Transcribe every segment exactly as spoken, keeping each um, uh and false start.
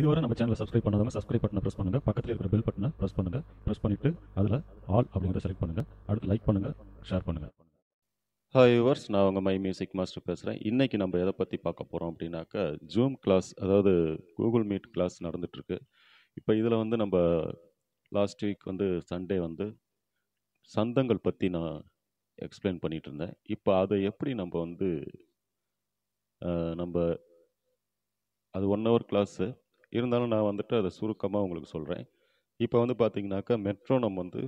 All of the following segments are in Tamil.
இதுவரை நம்ம சேனலை சப்ஸ்கிரைப் பண்ணாதவங்க சப்ஸ்கிரைப் பட்டனை பிரஸ் பண்ணுங்க, பக்கத்துல இருக்கிற பெல் பட்டனை பிரஸ் பண்ணுங்க. பிரஸ் பண்ணிட்டு அதுல ஆல் அப்படிங்கறத செலக்ட் பண்ணுங்க. அடுத்து லைக் பண்ணுங்க, ஷேர் பண்ணுங்க. ஹாய் வியூவர்ஸ், நான் உங்க மை மியூசிக் மாஸ்டர் பேசுறேன். இன்னைக்கு நம்ம எதை பத்தி பார்க்க போறோம் அப்படின்னாக்கா, ஜூம் கிளாஸ், அதாவது கூகுள் மீட் கிளாஸ் நடந்துட்டு இருக்கு. இப்போ இதில் வந்து நம்ம லாஸ்ட் வீக் வந்து சண்டே வந்து சந்தங்கள் பற்றி நான் எக்ஸ்பிளைன் பண்ணிகிட்டு இருந்தேன். இப்போ அதை எப்படி நம்ம வந்து நம்ம அது ஒன் ஹவர் கிளாஸு இருந்தாலும் நான் வந்துட்டு அதை சுருக்கமாக உங்களுக்கு சொல்கிறேன். இப்போ வந்து பார்த்திங்கனாக்கா மெட்ரோனம் வந்து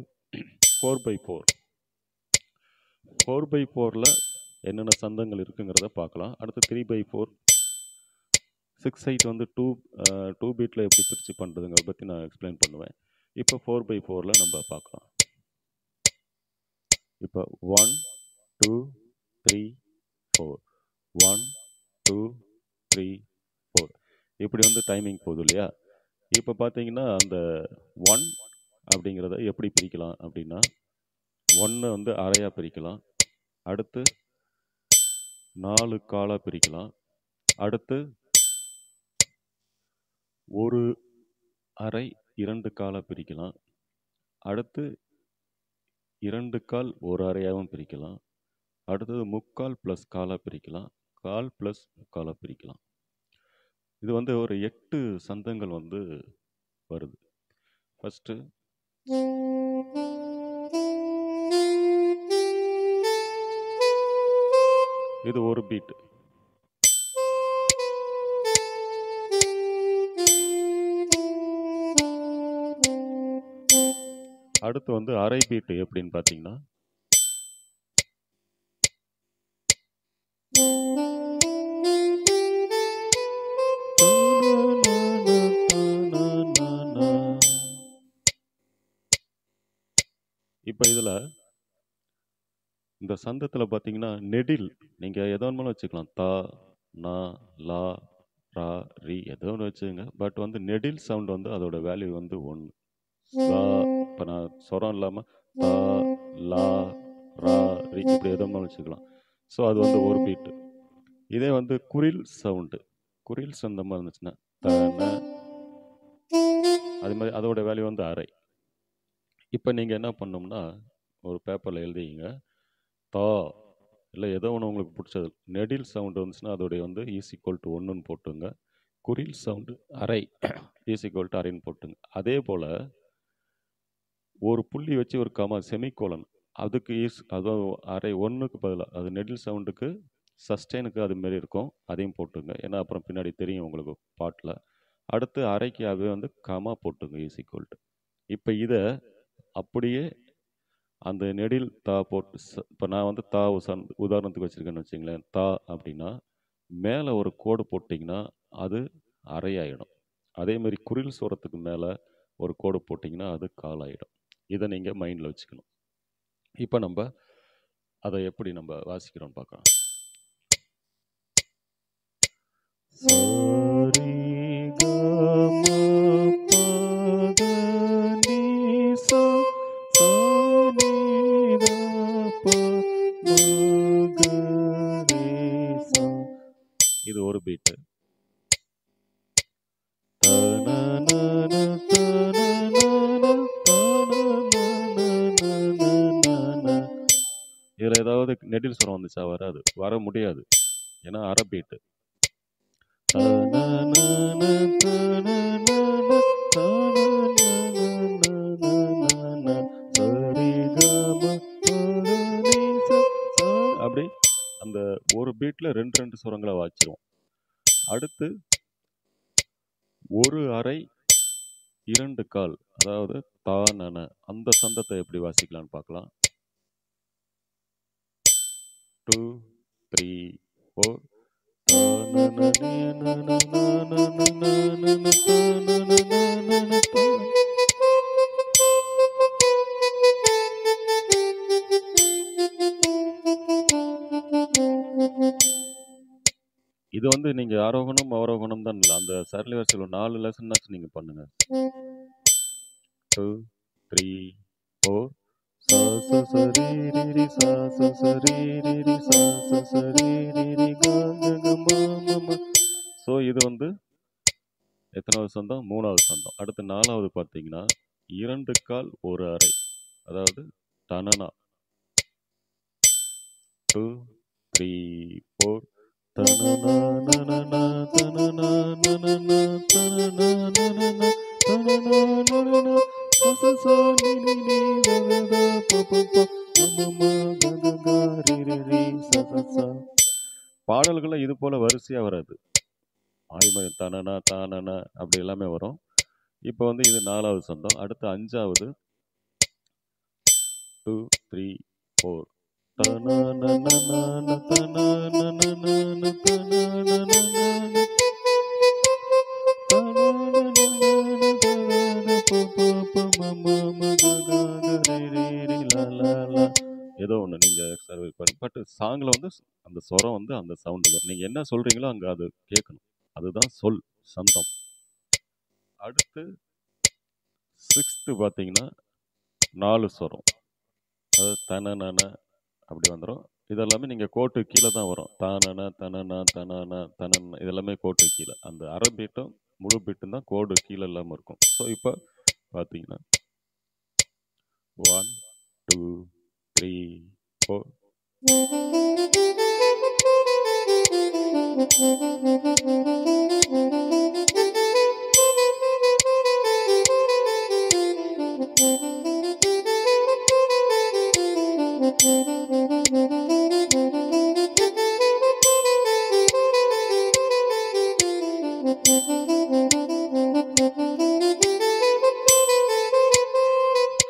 four by four four by ஃபோரில் என்னென்ன சந்தங்கள் இருக்குங்கிறத பார்க்கலாம். அடுத்து three by four six eight வந்து டூ டூ பீட்டில் எப்படி பிரித்து பண்ணுறதுங்கிறத பற்றி நான் எக்ஸ்பிளைன் பண்ணுவேன். இப்போ ஃபோர் பை ஃபோரில் நம்ம பார்க்கலாம். இப்போ one two three four one two three four இப்படி வந்து டைமிங் போகுது இல்லையா. இப்போ பார்த்தீங்கன்னா அந்த ஒன் அப்படிங்கிறத எப்படி பிரிக்கலாம் அப்படின்னா, ஒன்று வந்து அரையாக பிரிக்கலாம், அடுத்து நாலு காலாக பிரிக்கலாம், அடுத்து ஒரு அரை இரண்டு காலாக பிரிக்கலாம், அடுத்து இரண்டு கால் ஒரு அறையாகவும் பிரிக்கலாம், அடுத்தது முக்கால் ப்ளஸ் காலாக பிரிக்கலாம், கால் ப்ளஸ் முக்காலாக பிரிக்கலாம். இது வந்து ஒரு எட்டு சந்தங்கள் வந்து வருது. ஃபஸ்ட்டு இது ஒரு பீட்டு, அடுத்து வந்து அரை பீட்டு எப்படின்னு பார்த்தீங்கன்னா, இப்போ இதில் இந்த சந்தத்தில் பார்த்தீங்கன்னா நெடில் நீங்கள் எதோ ஒன்று வச்சுக்கலாம், தா நா லா ரா ரி எதோ ஒன்று வச்சுங்க. பட் வந்து நெடில் சவுண்ட் வந்து அதோட வேல்யூ வந்து ஒன்று. இப்போ நான் சொரம் இல்லாமல் தா லா ரா ரி இப்படி எதுவும் வச்சுக்கலாம். ஸோ அது வந்து ஒரு பீட்டு. இதே வந்து குரில் சவுண்டு, குரில் சந்தமாக இருந்துச்சுன்னா தன அது மாதிரி அதோட வேல்யூ வந்து அரை. இப்போ நீங்கள் என்ன பண்ணோம்னா ஒரு பேப்பரில் எழுதிங்க, தா இல்லை ஏதோ ஒன்று உங்களுக்கு பிடிச்சது. நெடில் சவுண்டு வந்துச்சுன்னா அதோடைய வந்து ஈஸ் ஈக்குவல் டு ஒன்றுன்னு போட்டுங்க, குரில் சவுண்டு அரை ஈஸ் ஈக்குவல் டு அரைன்னு போட்டுங்க. அதே போல் ஒரு புள்ளி வச்சு ஒரு கமா செமிகோலன், அதுக்கு ஈஸ் அதுவும் அரை ஒன்றுக்கு பதிலாக அது நெடில் சவுண்டுக்கு சஸ்டெயினுக்கு அதுமாரி இருக்கும், அதையும் போட்டுங்க. ஏன்னா அப்புறம் பின்னாடி தெரியும் உங்களுக்கு பாட்டில். அடுத்து அரைக்கு அதே வந்து கமா போட்டுங்க ஈஸ் ஈக்குவல் டு. இப்போ இதை அப்படியே அந்த நெடில் தா போட்டு, இப்போ நான் வந்து தா உதாரணத்துக்கு வச்சுருக்கேன்னு வச்சுங்களேன், தா அப்படின்னா மேலே ஒரு கோடு போட்டிங்கன்னா அது அரையாயிடும். அதேமாதிரி குரில் சோரத்துக்கு மேலே ஒரு கோடு போட்டிங்கன்னா அது காலாயிடும். இதை நீங்கள் மைண்டில் வச்சுக்கணும். இப்போ நம்ம அதை எப்படி நம்ம வாசிக்கிறோம்னு பார்க்கலாம். இது ஒரு பீட்டு. இதில் ஏதாவது நெடில் சொரம் வந்துச்சா வராது, வர முடியாது, ஏன்னா அரை பீட்டு. அப்படி அந்த ஒரு பீட்டில் ரெண்டு ரெண்டு சொரங்களை வாச்சிரும். அடுத்து ஒரு அரை இரண்டு கால், அதாவது தான அந்த சந்தத்தை எப்படி வாசிக்கலான்னு பார்க்கலாம். டூ த்ரீ ஃபோர் இது வந்து நீங்கள் ஆரோகணம் அவரோகணம் தான் இல்லை, அந்த சரளி வரிசையில் நாலு லெசன்னாச்சு நீங்கள் பண்ணுங்கள். டூ த்ரீ ஃபோர் சா சா சரி ரி சா சா சரி ரி சா சா சரி ரி ரி கா க க ம ம. ஸோ இது வந்து எத்தனாவது சந்தம்? மூணாவது சந்தம். அடுத்து நாலாவது பார்த்தீங்கன்னா இரண்டு கால் ஒரு அரை, அதாவது தனனா. டூ த்ரீ ஃபோர் தனனா தனனா தனனா தனனா தனனா தனனா தனனா தனனா சசசோ நி நி நி தனனா பபப மமமா கங்கா ரி ரி ரி சசச. பாடல்களை இது போல வரிசையாக வராது, ஆயுமதி தனனா தானனா அப்படி எல்லாமே வரும். இப்போ வந்து இது நாலாவது சந்தம். அடுத்து அஞ்சாவது டூ த்ரீ ஃபோர் தனனா தனனா தனனா தனனா ஏதோ ஒன்று நீங்கள் சர்வை பண்ணி பட் சாங்கில் வந்து அந்த சொரம் வந்து அந்த சவுண்டு வரும். நீங்கள் என்ன சொல்கிறீங்களோ அங்கே அது கேட்கணும், அதுதான் சொல் சந்தம். அடுத்து சிக்ஸ்த்து பார்த்தீங்கன்னா நாலு சொரம், அது தனன அப்படி வந்துடும். இதெல்லாமே நீங்கள் கோட்டு கீழே தான் வரும், தனன தனனா தனனா தனன இதெல்லாமே கோட்டு கீழே. அந்த அரை பீட்டும் முழு பீட்டும் தான் கோடு கீழே இல்லாமல் இருக்கும். ஸோ இப்போ பார்த்தீங்கன்னா ஒன் டூ த்ரீ ஃபோர்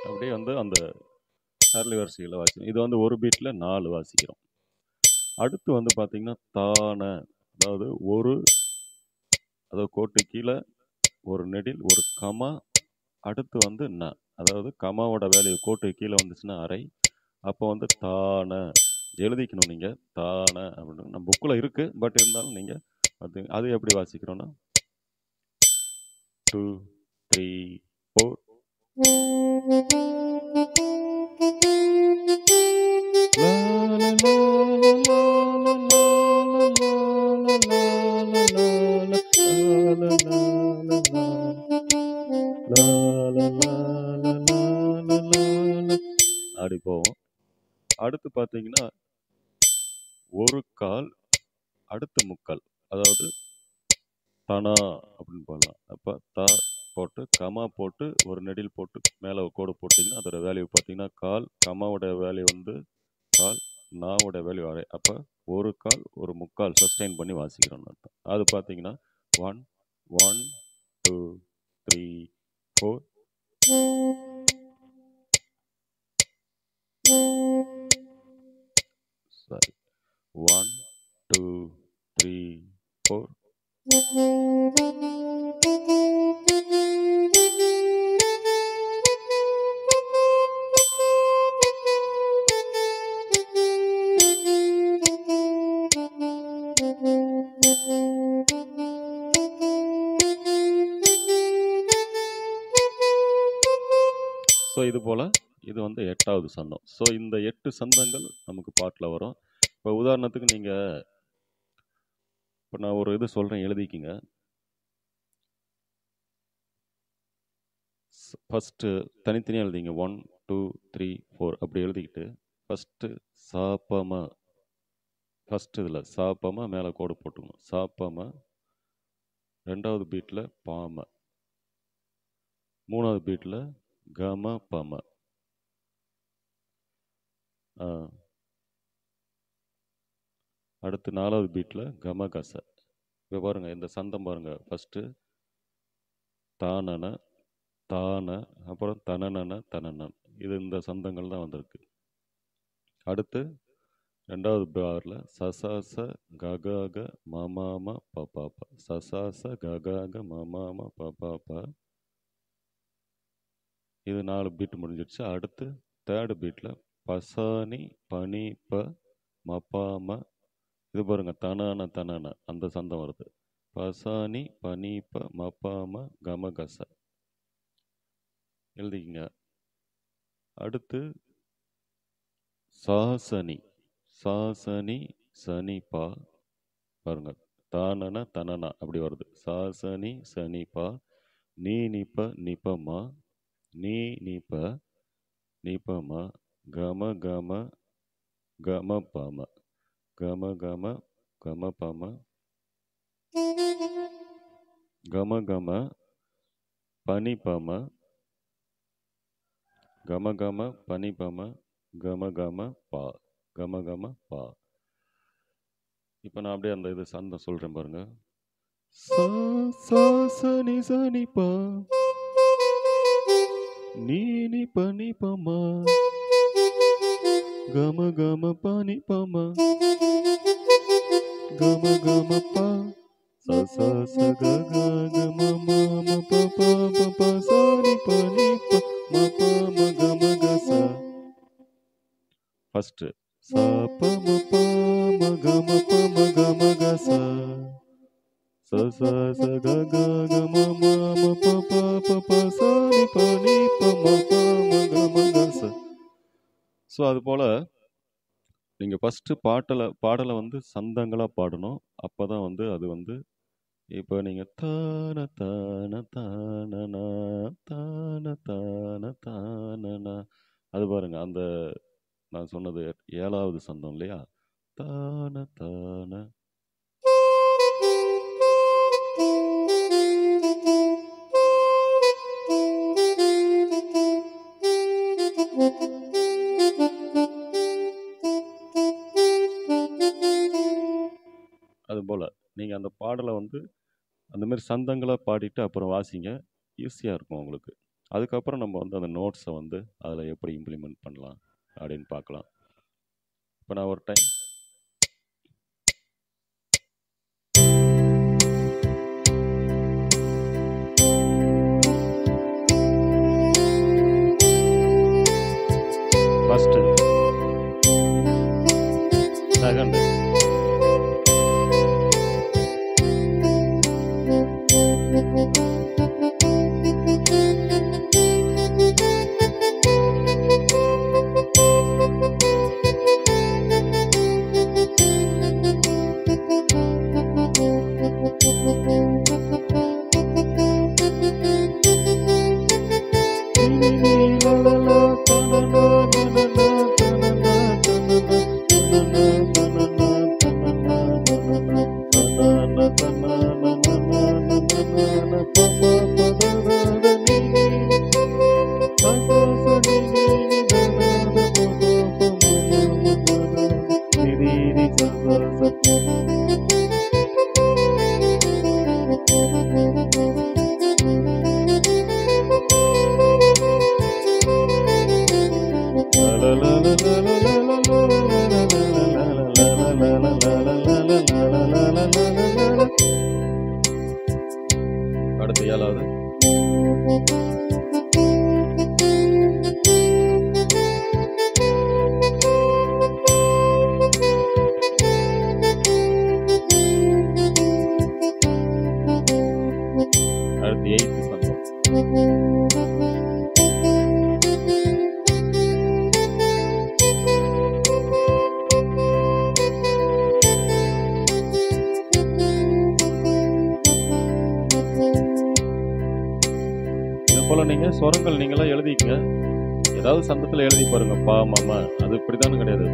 அப்படியே வந்து அந்த சரளி வரிசைகளை வாசிக்கிறோம். இது வந்து ஒரு பீட்டில் நாலு வாசிக்கிறோம். அடுத்து வந்து பார்த்தீங்கன்னா தான, அதாவது ஒரு, அதாவது கோட்டு கீழே ஒரு நெடில் ஒரு கமா. அடுத்து வந்து ந, அதாவது கமாவோட வேல்யூ கோட்டு கீழே வந்துச்சுன்னா அரை. அப்போ வந்து தான எழுதிக்கணும் நீங்கள், தான அப்படின்னு நம்ம புக்கில் இருக்குது. பட் இருந்தாலும் நீங்கள் பார்த்து அது எப்படி வாசிக்கிறோன்னா டூ த்ரீ ஃபோர் அப்படி போவோம். அடுத்து பார்த்தீங்கன்னா ஒரு கால் அடுத்து முக்கால், அதாவது தனா அப்படின்னு போடலாம். அப்போ தா போட்டு கமா போட்டு ஒரு நெடில் போட்டு மேலே கோடு போட்டிங்கன்னா அதோட வேல்யூ பார்த்தீங்கன்னா கால், கமாவோட வேல்யூ வந்து கால், நாவோட வேல்யூ அரை. அப்போ ஒரு கால் ஒரு முக்கால் சஸ்டெயின் பண்ணி வாசிக்கிறோன்னு அர்த்தம். அது பார்த்தீங்கன்னா one one two three four sorry one two three four so இது போல் இது வந்து எட்டாவது சந்தம். ஸோ இந்த எட்டு சந்தங்கள் நமக்கு பாட்டில் வரும். இப்போ உதாரணத்துக்கு நீங்கள் இப்போ நான் ஒரு இது சொல்கிறேன், எழுதிக்கிங்க. ஃபஸ்ட்டு தனித்தனியாக எழுதிங்க, ஒன் டூ த்ரீ ஃபோர் அப்படி எழுதிக்கிட்டு ஃபஸ்ட்டு சாப்பமா, ஃபஸ்ட்டு இதில் சாப்பமா மேலே கோடு போட்டுக்கணும், சாப்பமா. ரெண்டாவது பீட்டில் பாம, மூணாவது பீட்டில் கம பம, அடுத்து நாலாவது பீட்டில் கம கச. இப்போ பாருங்கள் இந்த சந்தம் பாருங்கள், ஃபஸ்ட்டு தானன தான, அப்புறம் தனன தனனன், இது இந்த சந்தங்கள் தான் வந்திருக்கு. அடுத்து ரெண்டாவது பாரில் சசாச ககாக மாமாம பபாபா, சசாச ககாக மாமாம பபாபா, இது நாலு பீட் முடிஞ்சிடுச்சு. அடுத்து தேர்டு பீட்டில் பசானி பனி ப மபாம, இது பாருங்கள் தனான தனான அந்த சந்தம் வருது, பசானி பனி ப மபாம கமகச எழுதிக்கிங்க. அடுத்து சாசனி சாசனி சனி பா, பாருங்கள் தானன தனனா அப்படி வருது. சா சனி சனி பா நீ நிப்ப நிப்பமா நீ நிப்ப நிப்பமா கம கம கம பாம கம கம கம பாம கம கம பனி பாம கம கம பனி பாம கம கம பா கம கம பா. இப்போ நான் அப்படியே அந்த இது சாந்தம் சொல்கிறேன் பாருங்க. சா சா சனி சனி பா நீ நீ பனி பாமா கம கம பனி பாமா கம கம பா சா சா ச க க க ம ம ம ப ப ப ப சா நீ ப நீ ப ம ப ம க ம க சா. ஃபர்ஸ்ட் சா ப ம ப ம க ம ப ம க ம க சா சா சா ச க க க ம ம ம ப ப ப ப சா நீ ப நீ ப ம ப ம க ம க சா. ஸோ அது போல் நீங்கள் ஃபஸ்ட்டு பாட்டில் பாடலை வந்து சந்தங்களாக பாடணும். அப்போ தான் வந்து அது வந்து இப்போ நீங்கள் தான தான தானனா தான தான தானனா அது பாருங்கள் அந்த நான் சொன்னது ஏழாவது சந்தம் இல்லையா. தான தான அதுபோல் நீங்கள் அந்த பாடலை வந்து அந்தமாரி சந்தங்களை பாடிட்டு அப்புறம் வாசிங்க, ஈஸியாக இருக்கும் உங்களுக்கு. அதுக்கப்புறம் நம்ம வந்து அந்த நோட்ஸை வந்து அதில் எப்படி இம்ப்ளிமெண்ட் பண்ணலாம் அப்படின்னு பார்க்கலாம். இப்போ நான் ஒரு டைம் ஃபர்ஸ்ட் செகண்ட் சொரங்கள் நீங்களாம் எழுதிக்கங்க. ஏதாவது சந்தத்தில் எழுதி பாருங்க. பா மாமா அது இப்படிதானு கிடையாது.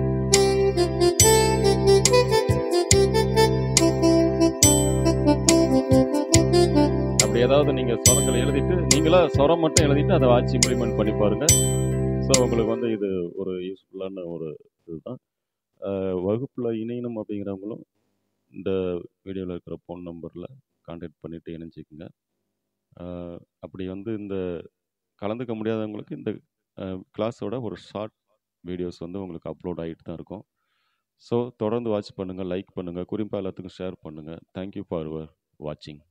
அப்படி ஏதாவது நீங்க சொரங்கள் எழுதிட்டு நீங்களா சொரம் மட்டும் எழுதிட்டு அதை வாட்சி இம்ப்ளிமெண்ட் பண்ணி பாருங்க. ஸோ உங்களுக்கு வந்து இது ஒரு யூஸ்ஃபுல்லான ஒரு இதுதான். வகுப்பில் இணையணும் அப்படிங்கிறவங்களும் இந்த வீடியோவில் இருக்கிற ஃபோன் நம்பரில் கான்டாக்ட் பண்ணிட்டு இணைஞ்சிக்கங்க. அப்படி வந்து இந்த கலந்துக்க முடியாதவங்களுக்கு இந்த கிளாஸோட ஒரு ஷார்ட் வீடியோஸ் வந்து உங்களுக்கு அப்லோட் ஆகிட்டு தான் இருக்கும். ஸோ தொடர்ந்து வாட்ச் பண்ணுங்கள், லைக் பண்ணுங்கள், குறிப்பாக எல்லாத்துக்கும் ஷேர் பண்ணுங்கள். தேங்க்யூ ஃபார் யுவர் வாட்சிங்.